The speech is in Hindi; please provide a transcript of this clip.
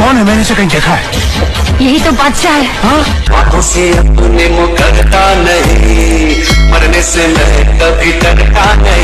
कौन है? मैंने इसे कहीं देखा है। यही तो बादशाह है। आँखों से अपने मुँह करता नहीं, मरने से मैं कभी डरता नहीं।